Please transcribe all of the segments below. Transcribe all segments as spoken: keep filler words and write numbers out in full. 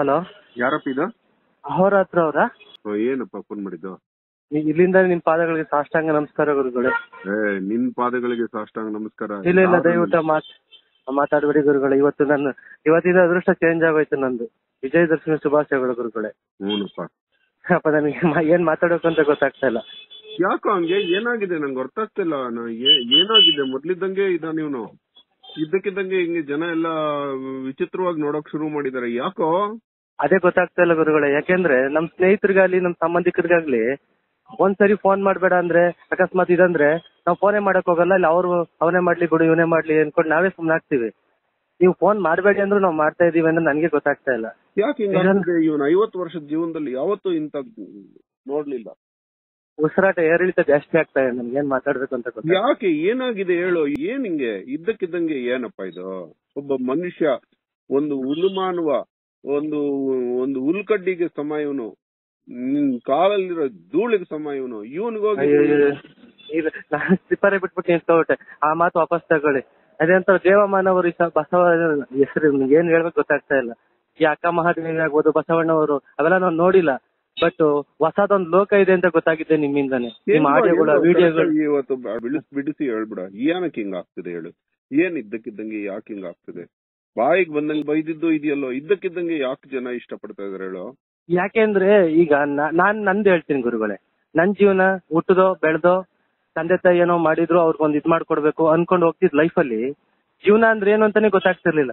Hello ಯಾರಪ್ಪ ಇದು? ಅಹೋರಾತ್ರ ಅವರಾ? ಓ ಏನಪ್ಪ ಫೋನ್ ಮಾಡಿದ್ದು? ಇಲ್ಲಿಂದ ನಿನ್ ಪಾದಗಳಿಗೆ ಸಾಷ್ಟಾಂಗ ನಮಸ್ಕಾರ ಗುರುಗಳೇ. ಏ ನಿನ್ ಪಾದಗಳಿಗೆ ಸಾಷ್ಟಾಂಗ ನಮಸ್ಕಾರ. ಇಲ್ಲ ಇಲ್ಲ ದಯವಿಟ್ಟು ಮಾತ್ ಮಾತಾಡಬೇಡಿ ಗುರುಗಳೇ. ಇವತ್ತು ನಾನು ಇವತ್ತಿನ ಅದೃಷ್ಟ ಚೇಂಜ್ ಆಗೋಯ್ತು ನಂದು. ವಿಜಯದರ್ಶಿನಿ ಶುಭಾಶಯಗಳು ಗುರುಗಳೇ. ಹ್ಞೂನಪ್ಪ. ಅಪ್ಪ ನನಗೆ ಏನ್ ಮಾತಾಡೋಕು ಅಂತ ಗೊತ್ತಾಗ್ತಾ ಇಲ್ಲ. ಯಾಕೋ ಹಂಗೆ ಏನಾಗಿದೆ ನಂಗೆ ಅರ್ಥ ಆಗ್ತಿಲ್ಲ. ಏನಾಗಿದೆ ಮೊದ್ಲಿದ್ದಂಗೆ ಇದ ನೀವು ಇದ್ದಕ್ಕಿದ್ದಂಗೆ ಹಿಂಗೆ ಜನ ಎಲ್ಲ ವಿಚಿತ್ರವಾಗಿ ನೋಡಕ್ ಶುರು ಮಾಡಿದಾರೆ. ಯಾಕೋ ಅದೇ ಗೊತ್ತಾಗ್ತಾ ಇಲ್ಲ ಗುರುಗಳೇ. ಯಾಕೆಂದ್ರೆ ನಮ್ ಸ್ನೇಹಿತರಿಗಾಗ್ಲಿ ನಮ್ ಸಂಬಂಧಿಕರಿಗಾಗ್ಲಿ ಒಂದ್ಸರಿ ಫೋನ್ ಮಾಡ್ಬೇಡ ಅಂದ್ರೆ ಅಕಸ್ಮಾತ್ ಇದಂದ್ರೆ ನಾವ್ ಫೋನೇ ಮಾಡಕ್ ಹೋಗಲ್ಲ. ಇಲ್ಲ ಅವ್ರು ಅವನೇ ಮಾಡ್ಲಿ ಬಿಡು ಇವನೇ ಮಾಡ್ಲಿ ಅನ್ಕೊಂಡು ನಾವೇ ಸುಮ್ನೆ ಆಗ್ತಿವಿ. ನೀವು ಫೋನ್ ಮಾಡ್ಬೇಡಿ ಅಂದ್ರೂ ನಾವ್ ಮಾಡ್ತಾ ಇದೀವಿ ಅಂದ್ರೆ ನನ್ಗೆ ಗೊತ್ತಾಗ್ತಾ ಇಲ್ಲ. ಯಾಕೆ ಇವನ್ ಐವತ್ತು ವರ್ಷದ ಜೀವನದಲ್ಲಿ ಯಾವತ್ತೂ ಇಂತ ನೋಡ್ಲಿಲ್ಲ. ಉಸಿರಾಟ ಏರಿಳಿತ ಜಾಸ್ತಿ ಆಗ್ತಾ ಇದೆ ನಮ್ಗೆ. ಏನ್ ಮಾತಾಡ್ಬೇಕು ಅಂತ ಗೊತ್ತಿಲ್ಲ. ಯಾಕೆ ಏನಾಗಿದೆ ಹೇಳು? ಏನ್ ಹಿಂಗೆ ಇದ್ದಕ್ಕಿದ್ದಂಗೆ ಏನಪ್ಪ ಇದು? ಒಬ್ಬ ಮನುಷ್ಯ ಒಂದು ಉಲುಮಾನುವ ಒಂದು ಒಂದು ಉಲ್ಕಡ್ಡಿಗೆ ಸಮ ಇವನು. ನಿನ್ ಕಾಲಲ್ಲಿರೋ ಧೂಳಿಗೆ ಸಮ ಇವನು. ಇವನ್ಗೋಗಿ ನಾನು ಸಿಪ್ಪರೆ ಬಿಟ್ಬಿಟ್ಟು ನಿಂತ್ಕೊಬಿಟ್ಟೆ. ಆ ಮಾತು ವಾಪಸ್ ತಗೊಳ್ಳಿ. ಅದೇ ಅಂತ ದೇವಮಾನವರು ಬಸವ ಹೆಸರು ಏನ್ ಹೇಳ್ಬೇಕು ಗೊತ್ತಾಗ್ತಾ ಇಲ್ಲ. ಈ ಅಕ್ಕ ಮಹಾದೇವಿ ಆಗ್ಬೋದು ಬಸವಣ್ಣವರು ಅವೆಲ್ಲ ನಾವು ನೋಡಿಲ್ಲ. ಬಟ್ ಹೊಸದೊಂದು ಲೋಕ ಇದೆ ಅಂತ ಗೊತ್ತಾಗಿದೆ ನಿಮ್ಮಿಂದಾನೆ. ನಿಮ್ಮ ಆಡಿಯೋಗಳು ವಿಡಿಯೋಗಳು ಇವತ್ತು ಬಿಡಿಸಿ ಬಿಡಿಸಿ ಹೇಳ್ಬಿಡ. ಏನಕ್ಕೆ ಹಿಂಗ ಆಗ್ತಿದೆ ಹೇಳು? ಏನ್ ಇದ್ದಕ್ಕಿದ್ದಂಗೆ ಯಾಕೆ ಹಿಂಗ ಆಗ್ತಿದೆ? ಬಾಯಿಗೆ ಬಂದಂಗೆ ಬೈದಿದ್ದು ಇದೆಯಲ್ಲೋ. ಇದ್ದಕ್ಕಿದ್ದಂಗೆ ಯಾಕೆ ಜನ ಇಷ್ಟ ಪಡ್ತಾ ಇದಾರೆ ಹೇಳು? ಯಾಕೆಂದ್ರೆ ಈಗ ನಾನ್ ನಂದು ಹೇಳ್ತೀನಿ ಗುರುಗಳೇ. ನನ್ ಜೀವನ ಹುಟ್ಟದೋ ಬೆಳೆದೋ ತಂದೆ ತಾಯಿ ಏನೋ ಮಾಡಿದ್ರು ಅವ್ರಿಗೊಂದು ಇದ್ ಮಾಡ್ಕೊಡ್ಬೇಕು ಅನ್ಕೊಂಡ್ ಹೋಗ್ತಿದ್ ಲೈಫ್ ಅಲ್ಲಿ ಜೀವನ ಅಂದ್ರೆ ಏನು ಅಂತಾನೆ ಗೊತ್ತಾಗ್ತಿರ್ಲಿಲ್ಲ.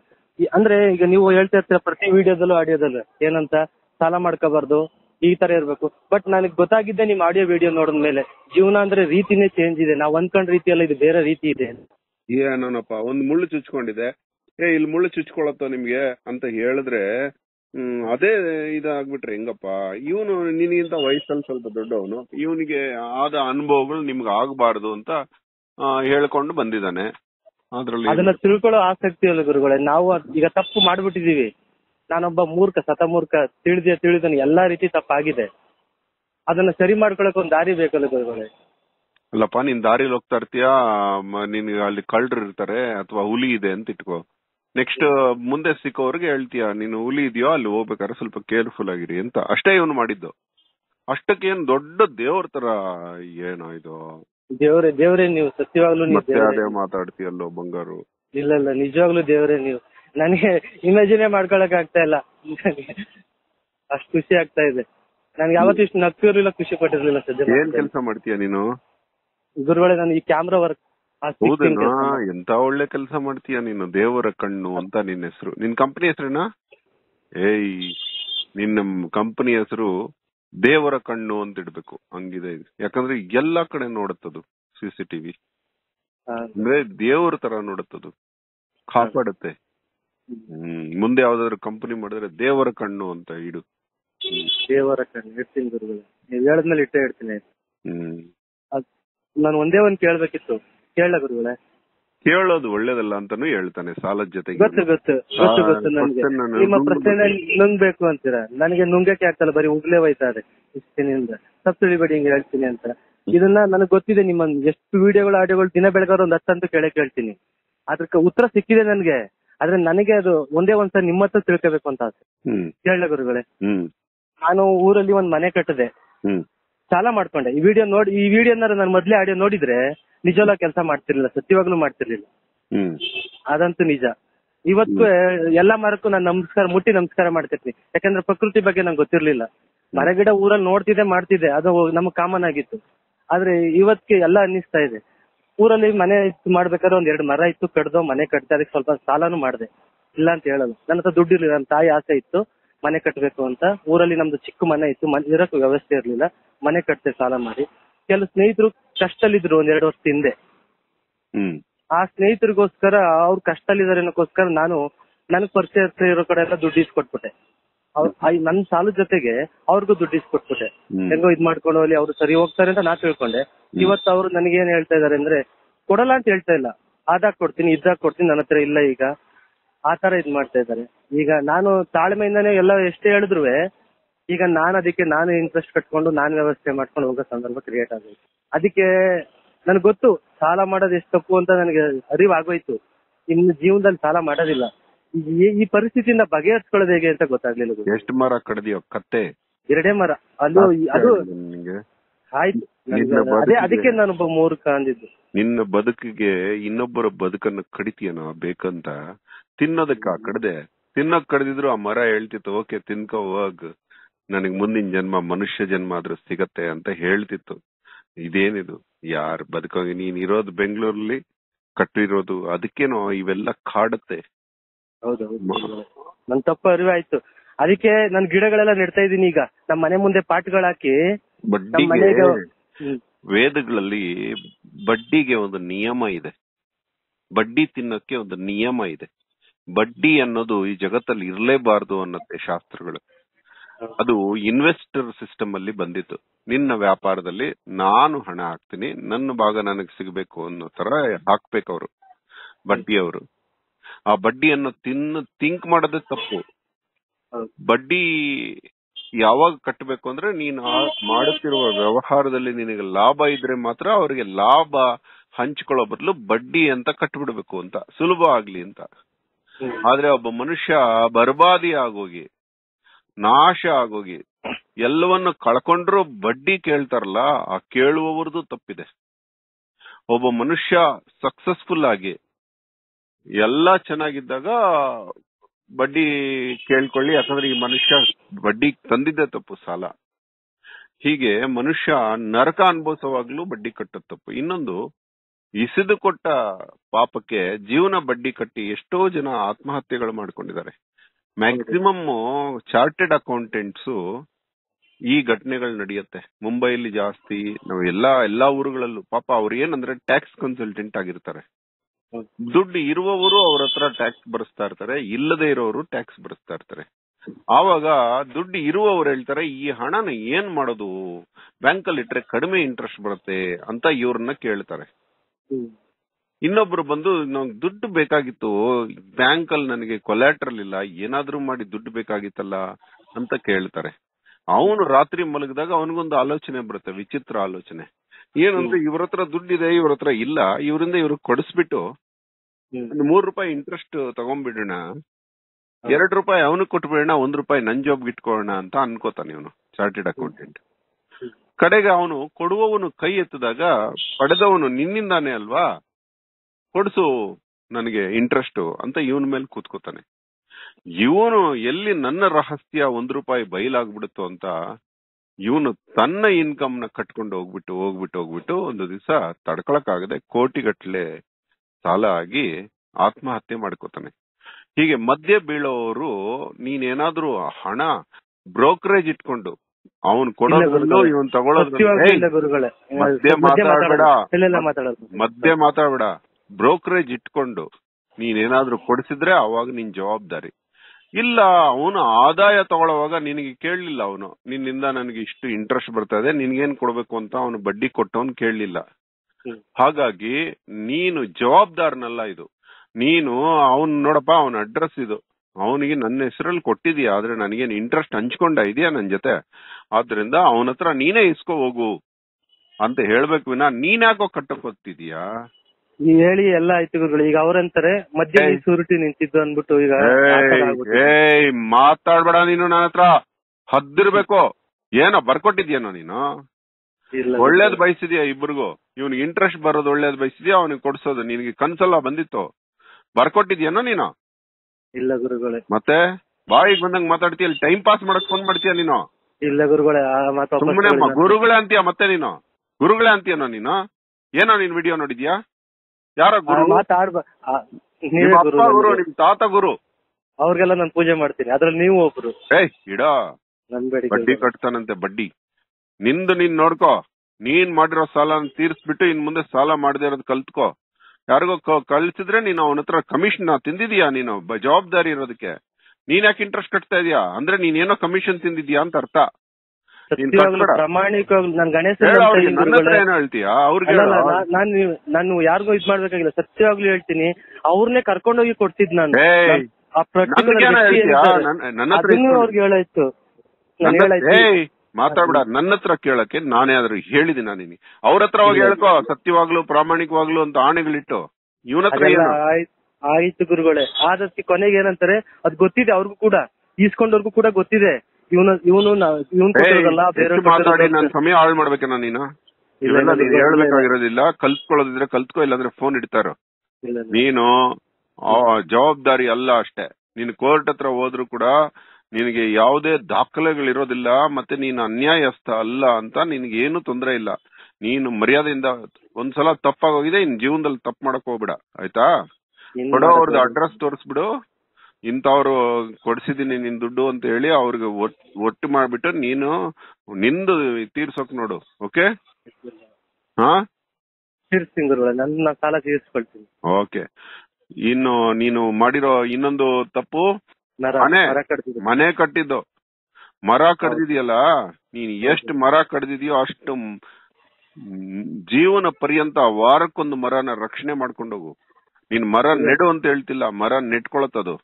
ಅಂದ್ರೆ ಈಗ ನೀವು ಹೇಳ್ತಾ ಇರ್ತೀರ ಪ್ರತಿ ವಿಡಿಯೋದಲ್ಲೂ ಆಡಿಯೋದಲ್ಲೂ ಏನಂತ ಸಾಲ ಮಾಡ್ಕೋಬಾರ್ದು ಈ ತರ ಇರ್ಬೇಕು. ಬಟ್ ನನಗೆ ಗೊತ್ತಾಗಿದ್ದೆ ನಿಮ್ ಆಡಿಯೋ ವಿಡಿಯೋ ನೋಡಿದ ಮೇಲೆ ಜೀವನ ಅಂದ್ರೆ ರೀತಿನೇ ಚೇಂಜ್ ಇದೆ. ನಾವ್ ಅಂದ್ಕೊಂಡ್ ರೀತಿಯಲ್ಲ ಇದು ಬೇರೆ ರೀತಿ ಇದೆ. ಏನಪ್ಪ ಒಂದ್ ಮುಳ್ಳು ಚುಚ್ಕೊಂಡಿದೆ ಏ ಇಲ್ಲಿ ಮುಳ್ಳು ಚುಚ್ಕೊಳತ್ತೋ ನಿಮ್ಗೆ ಅಂತ ಹೇಳಿದ್ರೆ ಹ್ಮ್ ಅದೇ ಇದಾಗ್ಬಿಟ್ರೆ ಹೆಂಗಪ್ಪ? ಇವನು ನಿನಗಿಂತ ವಯಸ್ಸಲ್ಲಿ ಸ್ವಲ್ಪ ದೊಡ್ಡವನು. ಇವನಿಗೆ ಆದ ಅನುಭವಗಳು ನಿಮ್ಗೆ ಆಗ್ಬಾರ್ದು ಅಂತ ಹೇಳ್ಕೊಂಡು ಬಂದಿದ್ದಾನೆ. ಅದ್ರಲ್ಲಿ ಅದನ್ನ ತಿಳ್ಕೊಳ್ಳೋ ಆಸಕ್ತಿ ಇಲ್ಲ ಗುರುಗಳೇ. ನಾವು ಈಗ ತಪ್ಪು ಮಾಡ್ಬಿಟ್ಟಿದೀವಿ. ನಾನೊಬ್ಬ ಮೂರ್ಖ ಸತ ಮೂರ್ಖ ತಿಳಿದ ತಿಳಿದ ಎಲ್ಲಾ ರೀತಿ ತಪ್ಪಾಗಿದೆ. ಅದನ್ನ ಸರಿ ಮಾಡ್ಕೊಳಕ್ ಒಂದ್ ದಾರಿ ಬೇಕಲ್ಲ ಗುರುಗಳೇ. ಅಲ್ಲಪ್ಪ ನೀನ್ ದಾರಿಲಿ ಹೋಗ್ತಾ ಇರ್ತೀಯ ನಿನ್ ಅಲ್ಲಿ ಕಳ್ಳರು ಇರ್ತಾರೆ ಅಥವಾ ಹುಲಿ ಇದೆ ಅಂತ ಇಟ್ಕೋ. ನೆಕ್ಸ್ಟ್ ಮುಂದೆ ಸಿಕ್ಕೋರ್ಗೆ ಹೇಳ್ತೀಯ ನೀನು ಹುಲಿ ಇದೆಯೋ ಅಲ್ಲಿ ಹೋಗ್ಬೇಕಾದ್ರೆ ಸ್ವಲ್ಪ ಕೇರ್ಫುಲ್ ಆಗಿರಿ ಅಂತ. ಅಷ್ಟೇ ಇವನು ಮಾಡಿದ್ದು. ಅಷ್ಟಕ್ಕೇನು ದೊಡ್ಡ ದೇವ್ರ ತರ ಏನೋ ಇದು. ದೇವ್ರೆ ದೇವ್ರೆ ನೀವು ಸತ್ಯವಾಗ್ಲೂ ಮತ್ತೆ ಅದೇ ಮಾತಾಡ್ತೀಯಲ್ಲೋ ಬಂಗಾರು. ಇಲ್ಲ ಇಲ್ಲ ನಿಜವಾಗ್ಲೂ ದೇವ್ರೆ ನೀವು. ನನಗೆ ಇಮ್ಯಾಜಿನೇ ಮಾಡ್ಕೊಳಕ್ ಆಗ್ತಾ ಇಲ್ಲ. ಅಷ್ಟು ಖುಷಿ ಆಗ್ತಾ ಇದೆ. ನನ್ಗೆ ಯಾವತ್ತೂ ಇಷ್ಟು ನಗ್ತಿರ್ಲಿಲ್ಲ ಖುಷಿ ಪಟ್ಟಿರ್ಲಿಲ್ಲ ಸದ್ಯ. ಏನ್ ಕೆಲಸ ಮಾಡ್ತೀಯ ನೀನು ಗುರುಗಳೇ? ನಾನು ಈ ಕ್ಯಾಮ್ರಾ ವರ್ಕ್. ಹೌದೇನಾ? ಎಂತ ಒಳ್ಳೆ ಕೆಲಸ ಮಾಡ್ತೀಯ ನೀನು. ದೇವರ ಕಣ್ಣು ಅಂತ ನಿನ್ನ ಹೆಸರು. ನಿನ್ ಕಂಪನಿ ಹೆಸರೇನಾ? ಏಯ್ ನಿನ್ನ ಕಂಪನಿ ಹೆಸರು ದೇವರ ಕಣ್ಣು ಅಂತ ಇಡ್ಬೇಕು. ಹಂಗಿದೆ ಇದು. ಯಾಕಂದ್ರೆ ಎಲ್ಲಾ ಕಡೆ ನೋಡುತ್ತದು. ಸಿಸಿಟಿವಿ ಅಂದ್ರೆ ದೇವ್ರ ತರ ನೋಡುತ್ತದು, ಕಾಪಾಡುತ್ತೆ. ಹ್ಮ್ ಮುಂದೆ ಯಾವ್ದಾದ್ರು ಕಂಪನಿ ಮಾಡಿದ್ರೆ ದೇವರ ಕಣ್ಣು ಅಂತ ಇಡು. ದೇವರ ಕಣ್ಣು ಇಡ್ತೀನಿ ಗುರುಗಳು. ನೀವ್ ಹೇಳದ್ಮೇಲೆ ಇಟ್ಟೆ ಇಡ್ತೀನಿ. ಹ್ಮ್ ನಾನು ಒಂದೇ ಒಂದ್ ಕೇಳ್ಬೇಕಿತ್ತು. ಕೇಳ ಗುರುಗಳೇ? ಕೇಳೋದು ಒಳ್ಳೇದಲ್ಲ ಅಂತಾನು ಹೇಳ್ತಾನೆ ಸಾಲದ ಜೊತೆಗೆ. ಗೊತ್ತು ಗೊತ್ತು ಗೊತ್ತು ಗೊತ್ತು ನನ್ಗೆ. ನಿಮ್ಮ ಪ್ರಶ್ನೆ ನುಂಗ್ಬೇಕು ಅಂತೀರಾ. ನನಗೆ ನುಂಗಕ್ಕೆ ಆಗ್ತಲ್ಲ. ಬರೀ ಉಗ್ಲೇ ಹೋಯ್ತಾರೆ ಇಷ್ಟಿನಿಂದ. ತಪ್ಪು ತಿಳಿಬೇಡಿ ಹಿಂಗೆ ಹೇಳ್ತೀನಿ ಅಂತ. ಇದನ್ನ ನನಗೆ ಗೊತ್ತಿದೆ. ನಿಮ್ಮ ಎಷ್ಟು ವಿಡಿಯೋಗಳು ಆಡಿಯೋಗಳು ದಿನ ಬೆಳಗಾದ್ರು ಒಂದ್ ಹತ್ತಂತೂ ಕೇಳೇ ಕೇಳ್ತೀನಿ. ಅದಕ್ಕೆ ಉತ್ತರ ಸಿಕ್ಕಿದೆ ನನ್ಗೆ. ಆದ್ರೆ ನನಗೆ ಅದು ಒಂದೇ ಒಂದ್ಸಲ ನಿಮ್ಮ ಹತ್ರ ತಿಳ್ಕೋಬೇಕು ಅಂತ ಆಸೆ. ಕೇಳ ಗುರುಗಳೇ? ನಾನು ಊರಲ್ಲಿ ಒಂದ್ ಮನೆ ಕಟ್ಟದೆ, ಸಾಲ ಮಾಡ್ಕೊಂಡೆ. ಈ ವಿಡಿಯೋ ನೋಡಿ ಈ ವಿಡಿಯೋನಾರ ನಾನು ಮೊದ್ಲೇ ಆಡಿಯೋ ನೋಡಿದ್ರೆ ನಿಜವಲ್ಲ ಕೆಲಸ ಮಾಡ್ತಿರ್ಲಿಲ್ಲ. ಸತ್ಯವಾಗ್ಲೂ ಮಾಡ್ತಿರ್ಲಿಲ್ಲ. ಅದಂತೂ ನಿಜ. ಇವತ್ತು ಎಲ್ಲಾ ಮರಕ್ಕೂ ನಾನು ನಮಸ್ಕಾರ ಮುಟ್ಟಿ ನಮಸ್ಕಾರ ಮಾಡ್ತಿರ್ತೀನಿ. ಯಾಕಂದ್ರೆ ಪ್ರಕೃತಿ ಬಗ್ಗೆ ನಂಗೆ ಗೊತ್ತಿರ್ಲಿಲ್ಲ. ಮರಗಿಡ ಊರಲ್ಲಿ ನೋಡ್ತಿದ್ದೆ ಮಾಡ್ತಿದ್ದೆ, ಅದು ನಮ್ಗೆ ಕಾಮನ್ ಆಗಿತ್ತು. ಆದ್ರೆ ಇವತ್ತಿಗೆ ಎಲ್ಲ ಅನ್ನಿಸ್ತಾ ಇದೆ. ಊರಲ್ಲಿ ಮನೆ ಇತ್ತು ಮಾಡ್ಬೇಕಾದ್ರೆ ಒಂದ್ ಎರಡು ಮರ ಇತ್ತು ಕಡ್ದು ಮನೆ ಕಟ್ತಾ ಅದಕ್ಕೆ ಸ್ವಲ್ಪ ಸಾಲನು ಮಾಡಿದೆ. ಇಲ್ಲ ಅಂತ ಹೇಳಲ್ಲ. ನನ್ನ ಹತ್ರ ದುಡ್ಡು ಇರ್ಲಿಲ್ಲ. ನನ್ನ ತಾಯಿ ಆಸೆ ಇತ್ತು ಮನೆ ಕಟ್ಟಬೇಕು ಅಂತ. ಊರಲ್ಲಿ ನಮ್ದು ಚಿಕ್ಕ ಮನೆ ಇತ್ತು, ಇರಕ್ಕೂ ವ್ಯವಸ್ಥೆ ಇರ್ಲಿಲ್ಲ. ಮನೆ ಕಟ್ಟದೆ ಸಾಲ ಮಾಡಿ. ಕೆಲವು ಸ್ನೇಹಿತರು ಕಷ್ಟಲ್ಲಿದ್ರು ಒಂದ್ ಎರಡು ವರ್ಷ ಹಿಂದೆ. ಆ ಸ್ನೇಹಿತರಿಗೋಸ್ಕರ ಅವ್ರು ಕಷ್ಟಲ್ಲಿದಾರೆನ್ನೋಕೋಸ್ಕರ ನಾನು ನನಗ್ ಪರಿಚಯ ಇರೋ ಕಡೆ ಎಲ್ಲ ದುಡ್ಡು ಇಸ್ಕೊಟ್ಬಿಟ್ಟೆ. ಅವ್ರ ನನ್ನ ಸಾಲದ ಜೊತೆಗೆ ಅವ್ರಿಗೂ ದುಡ್ಡು ಇಸ್ಕೊಟ್ಬಿಟ್ಟೆ. ಹೆಂಗೋ ಇದ್ ಮಾಡ್ಕೊಂಡು ಹೋಗ್ಲಿ ಅವ್ರು ಸರಿ ಹೋಗ್ತಾರೆ ಅಂತ ನಾ ತಿಳ್ಕೊಂಡೆ. ಇವತ್ತು ಅವ್ರು ನನಗೆ ಏನ್ ಹೇಳ್ತಾ ಇದಾರೆ ಅಂದ್ರೆ ಕೊಡಲ್ಲ ಅಂತ ಹೇಳ್ತಾ ಇಲ್ಲ. ಆದಾಗ ಕೊಡ್ತೀನಿ ಇದ್ದಾಗ ಕೊಡ್ತೀನಿ ನನ್ನ ಹತ್ರ ಇಲ್ಲ ಈಗ ಆ ತರ ಇದ್ ಮಾಡ್ತಾ ಇದಾರೆ. ಈಗ ನಾನು ತಾಳ್ಮೆಯಿಂದಾನೇ ಎಲ್ಲ ಎಷ್ಟೇ ಹೇಳಿದ್ರು ಈಗ ನಾನು ಅದಕ್ಕೆ ನಾನು ಇಂಟ್ರೆಸ್ಟ್ ಕಟ್ಕೊಂಡು ನಾನು ವ್ಯವಸ್ಥೆ ಮಾಡ್ಕೊಂಡು ಹೋಗೋ ಸಂದರ್ಭ ಕ್ರಿಯೇಟ್ ಆಗೋಯ್ತು. ಅದಕ್ಕೆ ನನ್ಗೆ ಗೊತ್ತು ಸಾಲ ಮಾಡೋದು ಎಷ್ಟು ತಪ್ಪು ಅಂತ. ನನಗೆ ಅರಿವಾಗೋಯ್ತು. ಇನ್ನು ಜೀವನದಲ್ಲಿ ಸಾಲ ಮಾಡೋದಿಲ್ಲ. ಈ ಪರಿಸ್ಥಿತಿಯಿಂದ ಬಗೆಹರಿಸ್ಕೊಳ್ಳೋದು ಹೇಗೆ ಅಂತ ಗೊತ್ತಾಗ್ಲಿಲ್ಲ. ಎಷ್ಟು ಮರ ಕಡ್ದಿಯೋ ಕತ್ತೆ? ಎರಡೇ ಮರ. ಅದು ಅದು ಆಯ್ತು, ಅದಕ್ಕೆ ನಾನೊಬ್ಬ ಮೂರ್ಖ ಅಂದಿದ್ದು. ನಿನ್ನ ಬದುಕಿಗೆ ಇನ್ನೊಬ್ಬರ ಬದುಕನ್ನು ಕಡಿತೀಯನೋ ಬೇಕಂತ ತಿನ್ನೋದಕ್ಕ ಕಡ್ದೆ. ತಿನ್ನೋಕ್ ಕಡ್ದಿದ್ರು ಆ ಮರ ಹೇಳ್ತಿತ್ತು ಓಕೆ ತಿನ್ಕೋ ಹೋಗ್, ನನಗ್ ಮುಂದಿನ ಜನ್ಮ ಮನುಷ್ಯ ಜನ್ಮ ಆದ್ರೂ ಸಿಗತ್ತೆ ಅಂತ ಹೇಳ್ತಿತ್ತು. ಇದೇನಿದು ಯಾರ್ ಬದುಕೋ? ನೀನ್ ಇರೋದು ಬೆಂಗಳೂರಲ್ಲಿ, ಕಟ್ಟಿರೋದು, ಅದಕ್ಕೇನೋ ಇವೆಲ್ಲ ಕಾಡುತ್ತೆ. ಹೌದೌದು, ನನ್ ತಪ್ಪು ಅರಿವೆ ಆಯ್ತು. ಅದಕ್ಕೆ ನಾನು ಗಿಡಗಳೆಲ್ಲ ನೆಡ್ತಾ ಇದೀನಿ ಈಗ ನಮ್ ಮನೆ ಮುಂದೆ ಪಾಟ್ಗಳಾಕಿ. ವೇದಗಳಲ್ಲಿ ಬಡ್ಡಿಗೆ ಒಂದು ನಿಯಮ ಇದೆ, ಬಡ್ಡಿ ತಿನ್ನೋಕೆ ಒಂದು ನಿಯಮ ಇದೆ. ಬಡ್ಡಿ ಅನ್ನೋದು ಈ ಜಗತ್ತಲ್ಲಿ ಇರ್ಲೇಬಾರ್ದು ಅನ್ನತ್ತೆ ಶಾಸ್ತ್ರಗಳು. ಅದು ಇನ್ವೆಸ್ಟರ್ ಸಿಸ್ಟಮ್ ಅಲ್ಲಿ ಬಂದಿತ್ತು. ನಿನ್ನ ವ್ಯಾಪಾರದಲ್ಲಿ ನಾನು ಹಣ ಹಾಕ್ತೀನಿ, ನನ್ನ ಭಾಗ ನನಗೆ ಸಿಗಬೇಕು ಅನ್ನೋ ತರ ಹಾಕ್ಬೇಕವ್ರು ಬಡ್ಡಿಯವರು. ಆ ಬಡ್ಡಿಯನ್ನು ತಿನ್ನ ಥಿಂಕ್ ಮಾಡೋದೇ ತಪ್ಪು. ಬಡ್ಡಿ ಯಾವಾಗ ಕಟ್ಟಬೇಕು ಅಂದ್ರೆ ನೀನು ಮಾಡುತ್ತಿರುವ ವ್ಯವಹಾರದಲ್ಲಿ ನಿನಗೆ ಲಾಭ ಇದ್ರೆ ಮಾತ್ರ ಅವ್ರಿಗೆ ಲಾಭ ಹಂಚ್ಕೊಳ್ಳೋ ಬದಲು ಬಡ್ಡಿ ಅಂತ ಕಟ್ಬಿಡ್ಬೇಕು ಅಂತ, ಸುಲಭ ಆಗ್ಲಿ ಅಂತ. ಆದ್ರೆ ಒಬ್ಬ ಮನುಷ್ಯ ಬರ್ಬಾದಿ ಆಗೋಗಿ ನಾಶ ಆಗೋಗಿ ಎಲ್ಲವನ್ನು ಕಳ್ಕೊಂಡ್ರು ಬಡ್ಡಿ ಕೇಳ್ತಾರಲ್ಲ, ಆ ಕೇಳುವವರದು ತಪ್ಪಿದೆ. ಒಬ್ಬ ಮನುಷ್ಯ ಸಕ್ಸಸ್ಫುಲ್ ಆಗಿ ಎಲ್ಲಾ ಚೆನ್ನಾಗಿದ್ದಾಗ ಬಡ್ಡಿ ಕೇಳ್ಕೊಳ್ಳಿ, ಯಾಕಂದ್ರೆ ಈ ಮನುಷ್ಯ ಬಡ್ಡಿ ತಂದಿದ್ದೆ ತಪ್ಪು ಸಾಲ. ಹೀಗೆ ಮನುಷ್ಯ ನರಕ ಅನುಭವಿಸುವಾಗ್ಲೂ ಬಡ್ಡಿ ಕಟ್ಟೋದು ತಪ್ಪು. ಇನ್ನೊಂದು, ಇಸಿದು ಕೊಟ್ಟ ಪಾಪಕ್ಕೆ ಜೀವನ ಬಡ್ಡಿ ಕಟ್ಟಿ ಎಷ್ಟೋ ಜನ ಆತ್ಮಹತ್ಯೆಗಳು ಮಾಡ್ಕೊಂಡಿದ್ದಾರೆ. ಮ್ಯಾಕ್ಸಿಮಮ್ ಚಾರ್ಟೆಡ್ ಅಕೌಂಟೆಂಟ್ಸ್ ಈ ಘಟನೆಗಳು ನಡೆಯುತ್ತೆ ಮುಂಬೈಲಿ ಜಾಸ್ತಿ, ನಾವು ಎಲ್ಲಾ ಎಲ್ಲಾ ಊರುಗಳಲ್ಲೂ. ಪಾಪ ಅವ್ರು ಏನಂದ್ರೆ ಟ್ಯಾಕ್ಸ್ ಕನ್ಸಲ್ಟೆಂಟ್ ಆಗಿರ್ತಾರೆ. ದುಡ್ಡು ಇರುವವರು ಅವ್ರ ಹತ್ರ ಟ್ಯಾಕ್ಸ್ ಬರೆಸ್ತಾ ಇರ್ತಾರೆ, ಇಲ್ಲದೆ ಇರೋರು ಟ್ಯಾಕ್ಸ್ ಬರೆಸ್ತಾ ಇರ್ತಾರೆ. ಆವಾಗ ದುಡ್ಡು ಇರುವವರು ಹೇಳ್ತಾರೆ ಈ ಹಣನ ಏನ್ ಮಾಡೋದು, ಬ್ಯಾಂಕ್ ಅಲ್ಲಿ ಇಟ್ರೆ ಕಡಿಮೆ ಇಂಟ್ರೆಸ್ಟ್ ಬರುತ್ತೆ ಅಂತ ಇವ್ರನ್ನ ಕೇಳ್ತಾರೆ. ಇನ್ನೊಬ್ರು ಬಂದು ನಮ್ಗೆ ದುಡ್ಡು ಬೇಕಾಗಿತ್ತು, ಬ್ಯಾಂಕ್ ಅಲ್ಲಿ ನನಗೆ ಕೊಲ್ಯಾಟ್ರಲ್ ಇಲ್ಲ, ಏನಾದ್ರೂ ಮಾಡಿ ದುಡ್ಡು ಬೇಕಾಗಿತ್ತಲ್ಲ ಅಂತ ಕೇಳ್ತಾರೆ. ಅವನು ರಾತ್ರಿ ಮಲಗಿದಾಗ ಅವನಿಗೊಂದು ಆಲೋಚನೆ ಬರುತ್ತೆ, ವಿಚಿತ್ರ ಆಲೋಚನೆ. ಏನಂದ್ರೆ ಇವ್ರ ಹತ್ರ ದುಡ್ಡಿದೆ, ಇವ್ರ ಹತ್ರ ಇಲ್ಲ, ಇವರಿಂದ ಇವ್ರು ಕೊಡಿಸ್ಬಿಟ್ಟು ಮೂರ್ ರೂಪಾಯಿ ಇಂಟ್ರೆಸ್ಟ್ ತಗೊಂಡ್ಬಿಡೋಣ, ಎರಡ್ ರೂಪಾಯಿ ಅವನಿಗೆ ಕೊಟ್ಬಿಡೋಣ, ಒಂದ್ ರೂಪಾಯಿ ನನ್ ಜಾಬ್ಗೆ ಇಟ್ಕೊಳ್ಳೋಣ ಅಂತ ಅನ್ಕೋತಾನೆ ಇವನು ಚಾರ್ಟೆಡ್ ಅಕೌಂಟೆಂಟ್. ಕಡೆಗೆ ಅವನು ಕೊಡುವವನು ಕೈ ಎತ್ತಿದಾಗ ಪಡೆದವನು ನಿನ್ನಿಂದಾನೆ ಅಲ್ವಾ, ಕೊಡ್ಸು ನನಗೆ ಇಂಟ್ರೆಸ್ಟ್ ಅಂತ ಇವನ್ ಮೇಲೆ ಕೂತ್ಕೋತಾನೆ. ಇವನು ಎಲ್ಲಿ ನನ್ನ ರಹಸ್ಯ ಒಂದ್ ರೂಪಾಯಿ ಬಯಲಾಗ್ಬಿಡುತ್ತೋ ಅಂತ ಇವನು ತನ್ನ ಇನ್ಕಮ್ ನ ಕಟ್ಕೊಂಡು ಹೋಗ್ಬಿಟ್ಟು ಹೋಗ್ಬಿಟ್ಟು ಹೋಗ್ಬಿಟ್ಟು ಒಂದು ದಿವಸ ತಡ್ಕೊಳಕಾಗದೆ ಕೋಟಿಗಟ್ಲೆ ಸಾಲ ಆಗಿ ಆತ್ಮಹತ್ಯೆ ಮಾಡ್ಕೋತಾನೆ. ಹೀಗೆ ಮಧ್ಯ ಬೀಳೋರು ನೀನೇನಾದ್ರೂ ಹಣ ಬ್ರೋಕರೇಜ್ ಇಟ್ಕೊಂಡು ಅವನ್ ಕೊಡೋದ್ರಲ್ಲೂ ಇವನ್ ತಗೊಳೋದ್ರಲ್ಲೂ ಮಧ್ಯೆ ಮಾತಾಡ್ಬೇಡ ಮಧ್ಯೆ ಮಾತಾಡ್ಬೇಡ ಬ್ರೋಕರೇಜ್ ಇಟ್ಕೊಂಡು ನೀನೇನಾದ್ರೂ ಕೊಡಿಸಿದ್ರೆ ಅವಾಗ ನಿನ್ ಜವಾಬ್ದಾರಿ. ಇಲ್ಲ, ಅವನು ಆದಾಯ ತಗೊಳ್ಳುವಾಗ ನಿನಗೆ ಕೇಳಲಿಲ್ಲ, ಅವನು ನಿನ್ನಿಂದ ನನಗೆ ಇಷ್ಟು ಇಂಟ್ರೆಸ್ಟ್ ಬರ್ತಾ ಇದೆ ನಿನ್ಗೇನ್ ಕೊಡ್ಬೇಕು ಅಂತ ಅವನು ಬಡ್ಡಿ ಕೊಟ್ಟವನು ಕೇಳಲಿಲ್ಲ. ಹಾಗಾಗಿ ನೀನು ಜವಾಬ್ದಾರನಲ್ಲ. ಇದು ನೀನು ಅವನ್ ನೋಡಪ್ಪ ಅವನ ಅಡ್ರೆಸ್ ಇದು, ಅವನಿಗೆ ನನ್ನ ಹೆಸರಲ್ಲಿ ಕೊಟ್ಟಿದೀಯ, ಆದ್ರೆ ನನಗೇನು ಇಂಟ್ರೆಸ್ಟ್ ಹಂಚ್ಕೊಂಡ ಇದೆಯಾ ನನ್ ಜೊತೆ, ಆದ್ರಿಂದ ಅವನ ಹತ್ರ ನೀನೇ ಇಸ್ಕೋ ಹೋಗು ಅಂತ ಹೇಳ್ಬೇಕು. ವಿನ ನೀನ್ ಯಾಕೋ ಕಟ್ಟಕ್ ಹೋಗ್ತಿದೀಯಾ? ನೀವ್ ಹೇಳಿ ಎಲ್ಲ ಆಯ್ತು ಗುರುಗಳು. ಈಗ ಅವ್ರಂತಾರೆ ಮಧ್ಯ ಸೂರಿಟಿ ನಿಂತಿದ್ದು ಅನ್ಬಿಟ್ಟು ಈಗ ಮಾತಾಡ್ಬೇಡ ನೀನು, ನನ್ನ ಹತ್ರ ಹದ್ದಿರ್ಬೇಕು. ಏನೋ ಬರ್ಕೊಟ್ಟಿದ್ಯಾನೋ ನೀನು, ಒಳ್ಳೇದ್ ಬಯಸಿದ್ಯಾ ಇಬ್ರಿಗೂ, ಇವ್ನಿಗೆ ಇಂಟ್ರೆಸ್ಟ್ ಬರೋದು ಒಳ್ಳೇದ್ ಬಯಸಿದ್ಯಾ, ಅವ್ನಿಗೆ ಕೊಡ್ಸೋದು ನಿನ್ಗೆ ಕನ್ಸಲ್ಲ ಬಂದಿತ್ತು, ಬರ್ಕೊಟ್ಟಿದ್ಯಾನೋ ನೀನು? ಇಲ್ಲ ಗುರುಗಳೇ. ಮತ್ತೆ ಬಾಯಿಗೆ ಬಂದಂಗ್ ಮಾತಾಡ್ತೀಯ, ಟೈಮ್ ಪಾಸ್ ಮಾಡಕ್ ಫೋನ್ ಮಾಡ್ತೀಯ ನೀನು? ಇಲ್ಲ ಗುರುಗಳೇ. ಸುಮ್ಮನೆ ಗುರುಗಳೇ ಅಂತೀಯ, ಮತ್ತೆ ನೀನು ಗುರುಗಳೇ ಅಂತೀಯನೋ ನೀನು? ಏನೋ ನೀನ್ ವಿಡಿಯೋ ನೋಡಿದ್ಯಾ? ಯಾರ ಗುರು? ಗುರು ನಿಮ್ ತಾತ ಗುರು, ಅವ್ರಿಗೆಲ್ಲ ನಾನು ಪೂಜೆ ಮಾಡ್ತೀನಿ, ಅದ್ರಲ್ಲಿ ನೀವು ಒಬ್ರು. ಏಯ್ ಇಡ, ಬಡ್ಡಿ ಕಟ್ತಾನಂತೆ ಬಡ್ಡಿ, ನಿಂದು ನೀನ್ ನೋಡ್ಕೊ, ನೀನ್ ಮಾಡಿರೋ ಸಾಲ ತೀರ್ಸ್ಬಿಟ್ಟು ಇನ್ ಮುಂದೆ ಸಾಲ ಮಾಡದೆ ಇರೋದ್ ಕಲ್ತ್ಕೊ. ಯಾರಿಗೋ ಕಳ್ಸಿದ್ರೆ ನೀನು ಅವನ ಹತ್ರ ಕಮಿಷನ್ ತಿಂದಿದ್ಯಾ ನೀನು, ಜವಾಬ್ದಾರಿ ಇರೋದಕ್ಕೆ ನೀನ್ ಯಾಕೆ ಇಂಟ್ರೆಸ್ಟ್ ಕಟ್ತಾ ಇದೀಯಾ ಅಂದ್ರೆ ನೀನ್ ಏನೋ ಕಮಿಷನ್ ತಿಂದಿದ್ಯಾ ಅಂತ ಅರ್ಥ. ಪ್ರಾಮಾಣಿಕವಾಗಿ ನಾನು ಗಣೇಶ ನಾನು ಯಾರಿಗೂ ಇದ್ ಮಾಡ್ಬೇಕಾಗಿಲ್ಲ, ಸತ್ಯವಾಗ್ಲೂ ಹೇಳ್ತೀನಿ. ಅವ್ರನ್ನೇ ಕರ್ಕೊಂಡೋಗಿ ಕೊಡ್ತಿದ್ ನಾನು, ಅವ್ರಿಗೆ ಹೇಳಾಯ್ತು. ಮಾತಾಡ್ಬೇಡ, ನನ್ನ ಹತ್ರ ಕೇಳಕ್ಕೆ ನಾನೇ ಆದ್ರೂ ಹೇಳಿದಿನ ನೀನು? ಅವ್ರ ಹತ್ರ ಹೋಗಿ ಹೇಳ್ಕೊ ಸತ್ಯವಾಗ್ಲು ಪ್ರಾಮಾಣಿಕವಾಗ್ಲು ಅಂತ ಆಣೆಗಳಿಟ್ಟು. ಇವನತ್ರ ಆಯಿತು ಗುರುಗಳೇ. ಆದಷ್ಟು ಕೊನೆಗೆ ಏನಂತಾರೆ ಅದ್ ಗೊತ್ತಿದೆ ಅವ್ರಿಗೂ ಕೂಡ, ಈಸ್ಕೊಂಡವ್ರಿಗೂ ಕೂಡ ಗೊತ್ತಿದೆ ಇವನು ಇವನು ಇವನ್ ಕೊಟ್ಟಿರೋದಲ್ಲ ಬೇರೆ ಮಾತಾಡಿ ನಾನು ಸಮಯ ಹಾಳು ಮಾಡ್ಬೇಕೇನಾ ನೀನು? ಇವೆಲ್ಲ ನೀನು ಹೇಳ್ಬೇಕಾಗಿರೋದಿಲ್ಲ. ಕಲ್ತ್ಕೊಳ್ಳೋದಿದ್ರೆ ಕಲ್ತ್ಕೋ, ಇಲ್ಲಾಂದ್ರೆ ಫೋನ್ ಇಡ್ತಾರ. ನೀನು ಜವಾಬ್ದಾರಿ ಅಲ್ಲ ಅಷ್ಟೇ. ನೀನು ಕೋರ್ಟ್ ಹತ್ರ ಹೋದ್ರು ಕೂಡ ನಿನಗೆ ಯಾವುದೇ ದಾಖಲೆಗಳಿರೋದಿಲ್ಲ, ಮತ್ತೆ ನೀನು ಅನ್ಯಾಯಸ್ಥ ಅಲ್ಲ ಅಂತ ನಿನ್ಗೆ ಏನು ತೊಂದರೆ ಇಲ್ಲ. ನೀನು ಮರ್ಯಾದೆಯಿಂದ ಒಂದ್ಸಲ ತಪ್ಪಾಗೋಗಿದೆ, ಇನ್ ಜೀವನದಲ್ಲಿ ತಪ್ಪು ಮಾಡಕ್ ಹೋಗ್ಬಿಡ ಆಯ್ತಾ. ಕೊಡೋ ಅವ್ರದ್ದು ಅಡ್ರೆಸ್ ತೋರಿಸ್ಬಿಡು, ಇಂಥವ್ರು ಕೊಡ್ಸಿದೀನಿ ನಿನ್ ದುಡ್ಡು ಅಂತ ಹೇಳಿ ಅವ್ರಿಗೆ ಒಟ್ಟು ಮಾಡ್ಬಿಟ್ಟು ನೀನು ನಿಂದು ತೀರ್ಸೋಕ್ ನೋಡು. ಓಕೆ ಹಾ, ತೀರ್ಸ್ತೀನಿ. ಓಕೆ, ಇನ್ನು ನೀನು ಮಾಡಿರೋ ಇನ್ನೊಂದು ತಪ್ಪು, ಮನೆ ಕಟ್ಟಿದ್ದು ಮರ ಕಡ್ದಿದ್ಯಲ್ಲ ನೀನ್, ಎಷ್ಟು ಮರ ಕಡ್ದಿದ್ಯೋ ಅಷ್ಟು ಜೀವನ ಪರ್ಯಂತ ವಾರಕ್ಕೊಂದು ಮರನ ರಕ್ಷಣೆ ಮಾಡ್ಕೊಂಡೋಗು. ನೀನ್ ಮರ ನೆಡು ಅಂತ ಹೇಳ್ತಿಲ್ಲ, ಮರ ನೆಟ್ಕೊಳತ್ತದು.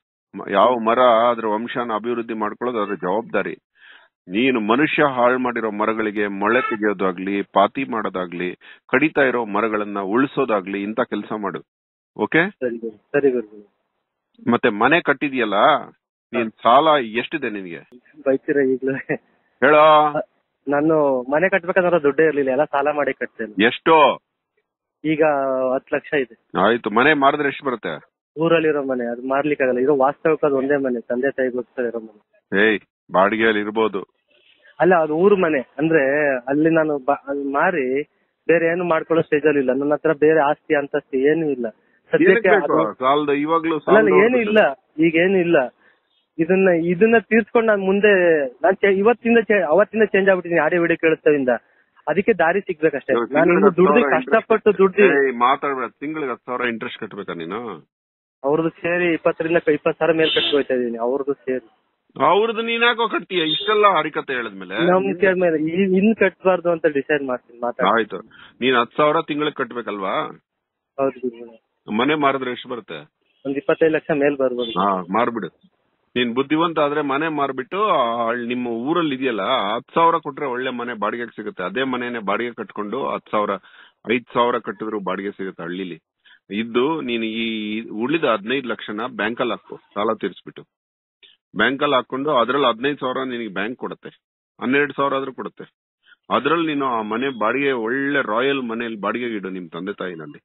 ಯಾವ ಮರ ಅದ್ರ ವಂಶನ ಅಭಿವೃದ್ಧಿ ಮಾಡ್ಕೊಳ್ಳೋದು ಅದ್ರ ಜವಾಬ್ದಾರಿ. ನೀನು ಮನುಷ್ಯ ಹಾಳು ಮಾಡಿರೋ ಮರಗಳಿಗೆ ಮೊಳೆ ತೆಗೆಯೋದಾಗ್ಲಿ, ಪಾತಿ ಮಾಡೋದಾಗ್ಲಿ, ಕಡಿತಾ ಇರೋ ಮರಗಳನ್ನ ಉಳಿಸೋದಾಗ್ಲಿ ಇಂತ ಕೆಲಸ ಮಾಡು. ಓಕೆ, ಮತ್ತೆ ಮನೆ ಕಟ್ಟಿದ್ಯಲ್ಲ ನೀನ್, ಸಾಲ ಎಷ್ಟಿದೆ ನಿನ್ಗೆ? ಹೇಳೋ, ನಾನು ಮನೆ ಕಟ್ಬೇಕಂದ್ರೆ ದುಡ್ಡೇ ಇರ್ಲಿಲ್ಲ, ಎಲ್ಲ ಸಾಲ ಮಾಡಿ ಕಟ್ತೇನೆ. ಎಷ್ಟು ಈಗ? ಹತ್ತು ಲಕ್ಷ ಇದೆ. ಆಯ್ತು, ಮನೆ ಮಾರಿದ್ರೆ ಎಷ್ಟು ಬರುತ್ತೆ? ಊರಲ್ಲಿರೋ ಮನೆ, ಅದು ಮಾರ್ಲಿಕ್ಕಾಗಲ್ಲ. ಇರೋ ವಾಸ್ತವಕ್ಕೆ ಅದು ಒಂದೇ ಮನೆ, ತಂದೆ ತಾಯಿಗೋಸ್ಕರ ಇರೋ ಮನೆ. ಏಯ್, ಬಾಡಿಗೆಯಲ್ಲಿ ಇರ್ಬೋದು ಅಲ್ಲ, ಅದು ಊರು ಮನೆ ಅಂದ್ರೆ ಅಲ್ಲಿ ನಾನು ಮಾರಿ ಬೇರೆ ಏನು ಮಾಡ್ಕೊಳ್ಳೋ ಸ್ಟೇಜ್ ಅಲ್ಲಿ ಇಲ್ಲ. ನನ್ನ ಹತ್ರ ಬೇರೆ ಆಸ್ತಿ ಅಂತಸ್ತಿ ಏನು ಇಲ್ಲ ಸದ್ಯಕ್ಕೆ, ಏನು ಇಲ್ಲ, ಈಗೇನು ಇಲ್ಲ. ಇದನ್ನ ಇದನ್ನ ತೀರ್ಸ್ಕೊಂಡು ನಾನು ಮುಂದೆ, ನಾನ್ ಇವತ್ತಿಂದ ಅವತ್ತಿಂದ ಚೇಂಜ್ ಆಗ್ಬಿಟ್ಟಿದ್ದೀನಿ, ಆಡಿಯೋ ವಿಡಿಯೋ ಕೇಳಿಸ್ತಿಂದ. ಅದಕ್ಕೆ ದಾರಿ ಸಿಗ್ಬೇಕಷ್ಟೇ. ನಾನು ದುಡ್ದು ಕಷ್ಟಪಟ್ಟು ದುಡ್ಡು ಮಾತಾಡ್ಬೇಡ. ತಿಂಗಳಿಗೆ ಹತ್ತು ಸಾವಿರ ಇಂಟ್ರೆಸ್ಟ್ ಕಟ್ಬೇಕಾ ನೀನು? ಅವ್ರದ್ದು ಸೇರಿ ಇಪ್ಪತ್ತರಿಂದ ಇಪ್ಪತ್ತು ಸಾವಿರ ಮೇಲೆ ಕಟ್ಕೊಳ್ತಾ ಇದೀನಿ, ಅವ್ರದ್ದು ಸೇರಿ. ಅವ್ರದ್ದು ನೀನ್ ಯಾಕೋ ಕಟ್ತೀಯ ಇಷ್ಟೆಲ್ಲ ಹರಿಕತೆ ಹೇಳಿದ್ಮೇಲೆ? ಇನ್ ಕಟ್ಬಾರ್ದು ಅಂತ ಡಿಸೈಡ್ ಮಾಡ್ತೀನಿ. ಆಯ್ತು, ನೀನ್ ಹತ್ತು ಸಾವಿರ ತಿಂಗಳಿಗೆ ಕಟ್ಬೇಕಲ್ವಾ? ಹೌದು. ಮನೆ ಮಾರಿದ್ರೆ ಎಷ್ಟು ಬರುತ್ತೆ? ಒಂದ್ ಇಪ್ಪತ್ತೈದು ಲಕ್ಷ ಮೇಲ್ ಬರ್ಬೋದು. ಹಾ, ಮಾರ್ಬಿಡು. ನೀನ್ ಬುದ್ಧಿವಂತ ಆದ್ರೆ ಮನೆ ಮಾರ್ಬಿಟ್ಟು ನಿಮ್ಮ ಊರಲ್ಲಿ ಇದೆಯಲ್ಲ, ಹತ್ ಸಾವಿರ ಕೊಟ್ರೆ ಒಳ್ಳೆ ಮನೆ ಬಾಡಿಗೆಗೆ ಸಿಗುತ್ತೆ. ಅದೇ ಮನೆನೆ ಬಾಡಿಗೆ ಕಟ್ಕೊಂಡು ಹತ್ ಸಾವಿರ ಐದ್ ಸಾವಿರ ಕಟ್ಟಿದ್ರು ಬಾಡಿಗೆ ಸಿಗುತ್ತೆ ಹಳ್ಳಿಲಿ ಇದ್ದು. ನೀನ್ ಈ ಉಳಿದ ಹದಿನೈದು ಲಕ್ಷನ ಬ್ಯಾಂಕಲ್ಲಿ ಹಾಕು, ಸಾಲ ತೀರಿಸ್ಬಿಟ್ಟು ಬ್ಯಾಂಕಲ್ಲಿ ಹಾಕೊಂಡು. ಅದ್ರಲ್ಲಿ ಹದಿನೈದು ಸಾವಿರ ನಿನಗೆ ಬ್ಯಾಂಕ್ ಕೊಡುತ್ತೆ, ಹನ್ನೆರಡು ಸಾವಿರ ಆದ್ರೂ ಕೊಡುತ್ತೆ. ಅದ್ರಲ್ಲಿ ನೀನು ಆ ಮನೆ ಬಾಡಿಗೆ ಒಳ್ಳೆ ರಾಯಲ್ ಮನೆಯಲ್ಲಿ ಬಾಡಿಗೆಗೆ ಇಡು ನಿಮ್ ತಂದೆ ತಾಯಿನಲ್ಲಿ.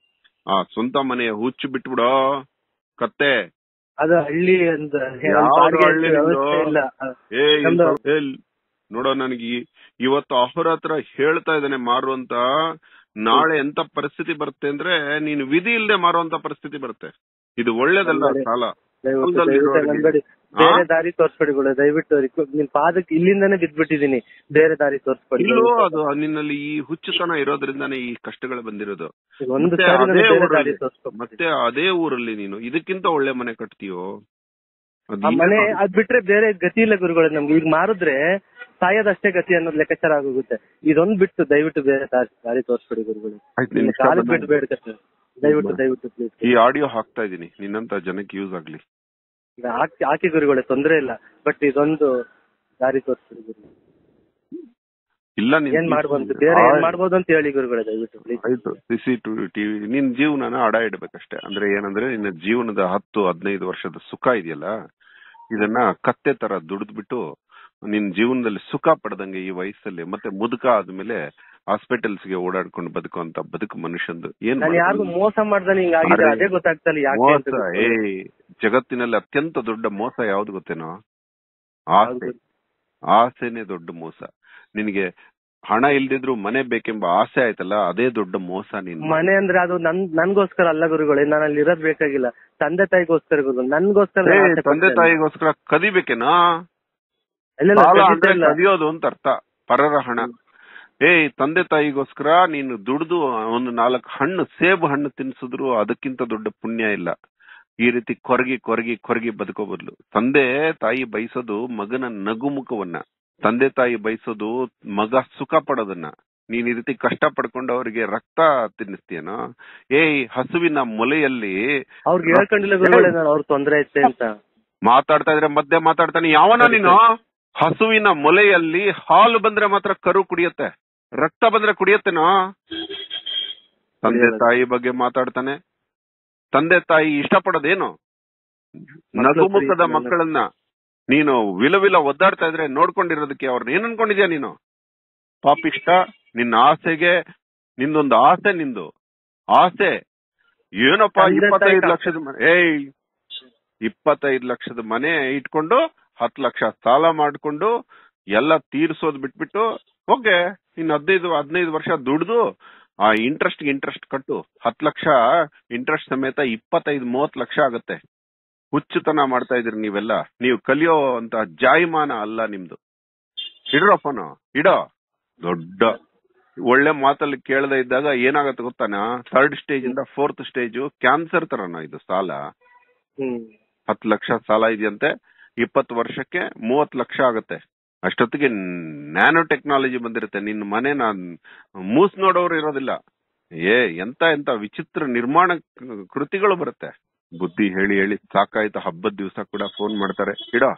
ಆ ಸ್ವಂತ ಮನೆ ಹುಚ್ಚು ಬಿಟ್ಬಿಡೋ ಕತ್ತೆ. ಅದು ಹಳ್ಳಿ ನೋಡೋ, ನನಗೆ ಇವತ್ತು ಅಹೋರ ಹತ್ರ ಹೇಳ್ತಾ ಇದ್ದಾನೆ ಮಾರು ಅಂತ. ನಾಳೆ ಎಂತ ಪರಿಸ್ಥಿತಿ ಬರುತ್ತೆ ಅಂದ್ರೆ ನೀನು ವಿಧಿ ಇಲ್ಲದೆ ಮಾರುವಂತ ಪರಿಸ್ಥಿತಿ ಬರುತ್ತೆ. ಇದು ಒಳ್ಳೇದಲ್ಲ ಸಾಲ. ಬೇರೆ ದಾರಿ ತೋರಿಸ್ಬೇಡಿ ಗುರು, ದಯವಿಟ್ಟು ನಿನ್ ಪಾದಕ್ಕೆ ಇಲ್ಲಿಂದಾನೇ ಬಿದ್ಬಿಟ್ಟಿದೀನಿ, ಬೇರೆ ದಾರಿ ತೋರಿಸ್ಬೇಡಿ. ಇಲ್ಲೋ, ಅದು ನಿನ್ನಲ್ಲಿ ಈ ಹುಚ್ಚುತನ ಇರೋದ್ರಿಂದಾನೇ ಈ ಕಷ್ಟಗಳು ಬಂದಿರೋದು. ಮತ್ತೆ ಅದೇ ಊರಲ್ಲಿ ನೀನು ಇದಕ್ಕಿಂತ ಒಳ್ಳೆ ಮನೆ ಕಟ್ತೀಯೋ? ಮನೆ ಅದ್ ಬಿಟ್ರೆ ಬೇರೆ ಗತಿ ಇಲ್ಲ ಗುರುಗಳು ನಮ್ಗೆ. ಈಗ ಮಾರಿದ್ರೆ ಸಾಯೋದಷ್ಟೇ ಗತಿ ಅನ್ನೋದು ಲೆಕ್ಕಾಚಾರ ಆಗೋಗುತ್ತೆ. ಇದೊಂದ್ ಬಿಟ್ಟು ದಯವಿಟ್ಟು ಬೇರೆ ದಾರಿ ತೋರಿಸ್ಬೇಡಿ ಗುರುಗಳು. ದಯವಿಟ್ಟು ದಯವಿಟ್ಟು ಪ್ಲೀಸ್. ಈ ಆಡಿಯೋ ಹಾಕ್ತಾ ಇದೀನಿ ನಿನ್ನಂತ ಜನಕ್ಕೆ ಯೂಸ್ ಆಗ್ಲಿ. ಹಾಕಿ ಗುರುಗಳೇ, ತೊಂದ್ರೆ ಇಲ್ಲ, ಬಟ್ ಇದೊಂದು ದಾರಿ ತೋರಿಸ್ಬಿಡಿ ಗುರುಗಳು. ಇಲ್ಲ, ಏನ್ ಮಾಡ್ಬೋದು ಬೇರೆ ಏನ್ ಮಾಡ್ಬೋದು ಅಂತ ಹೇಳಿ ಗುರುಗಳೇ, ದಯವಿಟ್ಟು ಪ್ಲೀಸ್. ಆಯ್ತು, ಸಿಸಿ ಟಿವಿ ನಿನ್ ಜೀವನನ ಅಡ ಇಡ್ಬೇಕಷ್ಟೇ. ಅಂದ್ರೆ ಏನಂದ್ರೆ ನಿನ್ನ ಜೀವನದ ಹತ್ತು ಹದಿನೈದು ವರ್ಷದ ಸುಖ ಇದೆಯಲ್ಲ, ಇದನ್ನ ಕತ್ತೆ ತರ ದುಡಿದ್ಬಿಟ್ಟು ನಿನ್ ಜೀವನದಲ್ಲಿ ಸುಖ ಪಡೆದಂಗೆ ಈ ವಯಸ್ಸಲ್ಲಿ, ಮತ್ತೆ ಮುದುಕ ಆದ್ಮೇಲೆ ಹಾಸ್ಪಿಟಲ್ಸ್ ಗೆ ಓಡಾಡ್ಕೊಂಡು ಬದುಕುವಂತ ಬದುಕು ಮನುಷ್ಯಂದು. ಏನ್ ಮೋಸ ಮಾಡ್ದಾನೆ ಹಿಂಗಾಗಿದೆ, ಅದೇ ಗೊತ್ತಾಗ್ತಲ್ಲ. ಏ, ಜಗತ್ತಿನಲ್ಲಿ ಅತ್ಯಂತ ದೊಡ್ಡ ಮೋಸ ಯಾವ್ದು ಗೊತ್ತೇನೋ? ಆಸೆ. ಆಸೆನೆ ದೊಡ್ಡ ಮೋಸ. ನಿನಗೆ ಹಣ ಇಲ್ದಿದ್ರು ಮನೆ ಬೇಕೆಂಬ ಆಸೆ ಆಯ್ತಲ್ಲ, ಅದೇ ದೊಡ್ಡ ಮೋಸ. ನೀನ್ ಮನೆ ಅಂದ್ರೆ ಅದು ನನ್ ನನ್ಗೋಸ್ಕರ ಅಲ್ಲ ಗುರುಗಳೇ, ನಾನು ಅಲ್ಲಿ ಇರೋದ್ ಬೇಕಾಗಿಲ್ಲ, ತಂದೆ ತಾಯಿಗೋಸ್ಕರ ಗುರು. ನನ್ಗೋಸ್ಕರ ತಂದೆ ತಾಯಿಗೋಸ್ಕರ ಕದಿಬೇಕೇನಾ? ಕದಿಯೋದು ಅಂತ ಅರ್ಥ, ಪರರ ಹಣ. ಏ, ತಂದೆ ತಾಯಿಗೋಸ್ಕರ ನೀನು ದುಡ್ದು ಒಂದು ನಾಲ್ಕು ಹಣ್ಣು, ಸೇಬು ಹಣ್ಣು ತಿನ್ಸಿದ್ರು ಅದಕ್ಕಿಂತ ದೊಡ್ಡ ಪುಣ್ಯ ಇಲ್ಲ. ಈ ರೀತಿ ಕೊರಗಿ ಕೊರಗಿ ಕೊರಗಿ ಬದುಕೋ ಬದಲು, ತಂದೆ ತಾಯಿ ಬಯಸೋದು ಮಗನ ನಗುಮುಖವನ್ನ, ತಂದೆ ತಾಯಿ ಬಯಸೋದು ಮಗ ಸುಖ ಪಡೋದನ್ನ. ನೀನ್ ಈ ರೀತಿ ಕಷ್ಟ ಪಡ್ಕೊಂಡು ಅವ್ರಿಗೆ ರಕ್ತ ತಿನ್ನಿಸ್ತೀಯನ? ಏ, ಹಸುವಿನ ಮೊಲೆಯಲ್ಲಿ ಅವ್ರಿಗೆ ಹೇಳ್ಕೊಂಡಿಲ್ಲ ಅವ್ರ ತೊಂದರೆ ಐತೆ ಅಂತ ಮಾತಾಡ್ತಾ ಇದ್ರೆ ಮಧ್ಯೆ ಮಾತಾಡ್ತಾನೆ ಯಾವನ ನೀನು? ಹಸುವಿನ ಮೊಲೆಯಲ್ಲಿ ಹಾಲು ಬಂದ್ರೆ ಮಾತ್ರ ಕರು ಕುಡಿಯತ್ತೆ, ರಕ್ತ ಬಂದ್ರೆ ಕುಡಿಯತ್ತೇನೋ? ತಂದೆ ತಾಯಿ ಬಗ್ಗೆ ಮಾತಾಡ್ತಾನೆ, ತಂದೆ ತಾಯಿ ಇಷ್ಟಪಡೋದೇನು? ನಗು ಮುಖದ ಮಕ್ಕಳನ್ನ ನೀನು ವಿಲವಿಲ ಒದ್ದಾಡ್ತಾ ಇದ್ರೆ ನೋಡ್ಕೊಂಡಿರೋದಕ್ಕೆ ಅವ್ರನ್ನ ಏನ್ ಅನ್ಕೊಂಡಿದ್ಯಾ ನೀನು? ಪಾಪಿಷ್ಟ. ನಿನ್ನ ಆಸೆಗೆ ನಿಂದೊಂದು ಆಸೆ, ನಿಂದು ಆಸೆ ಏನಪ್ಪಾ ಇಪ್ಪತ್ತೈದು ಲಕ್ಷದ ಏಯ್ ಇಪ್ಪತ್ತೈದು ಲಕ್ಷದ ಮನೆ ಇಟ್ಕೊಂಡು ಹತ್ತು ಲಕ್ಷ ಸಾಲ ಮಾಡ್ಕೊಂಡು ಎಲ್ಲ ತೀರ್ಸೋದ್ ಬಿಟ್ಬಿಟ್ಟು ಓಕೆ ಇನ್ ಹದಿನೈದು ಹದಿನೈದು ವರ್ಷ ದುಡ್ದು ಆ ಇಂಟ್ರೆಸ್ಟ್ ಇಂಟ್ರೆಸ್ಟ್ ಕಟ್ಟು ಹತ್ತು ಲಕ್ಷ ಇಂಟ್ರೆಸ್ಟ್ ಸಮೇತ ಇಪ್ಪತ್ತೈದು ಮೂವತ್ತು ಲಕ್ಷ ಆಗತ್ತೆ. ಹುಚ್ಚುತನ ಮಾಡ್ತಾ ಇದ್ರಿ ನೀವೆಲ್ಲ. ನೀವು ಕಲಿಯೋ ಅಂತ ಜಾಯಿಮಾನ ಅಲ್ಲ ನಿಮ್ದು. ಇಡ್ರಪ್ಪನು ಇಡೋ ದೊಡ್ಡ ಒಳ್ಳೆ ಮಾತಲ್ಲಿ ಕೇಳದೆ ಇದ್ದಾಗ ಏನಾಗತ್ತೆ ಗೊತ್ತಾನ? ಥರ್ಡ್ ಸ್ಟೇಜ್ ಇಂದ ಫೋರ್ತ್ ಸ್ಟೇಜ್ ಕ್ಯಾನ್ಸರ್ ತರನ ಇದು ಸಾಲ. ಹತ್ತು ಲಕ್ಷ ಸಾಲ ಇದೆಯಂತೆ, ಇಪ್ಪತ್ತು ವರ್ಷಕ್ಕೆ ಮೂವತ್ತು ಲಕ್ಷ ಆಗತ್ತೆ. ಅಷ್ಟೊತ್ತಿಗೆ ನ್ಯಾನೋ ಟೆಕ್ನಾಲಜಿ ಬಂದಿರುತ್ತೆ. ನಿನ್ನ ಮನೆ ನಾನ್ ಮೂಸ್ ನೋಡೋರು ಇರೋದಿಲ್ಲ. ಏ ಎಂತ ಎಂತ ವಿಚಿತ್ರ ನಿರ್ಮಾಣ ಕೃತಿಗಳು ಬರುತ್ತೆ. ಬುದ್ಧಿ ಹೇಳಿ ಹೇಳಿ ಸಾಕಾಯ್ತು. ಹಬ್ಬದ ದಿವಸ ಕೂಡ ಫೋನ್ ಮಾಡ್ತಾರೆ, ಇಡೋ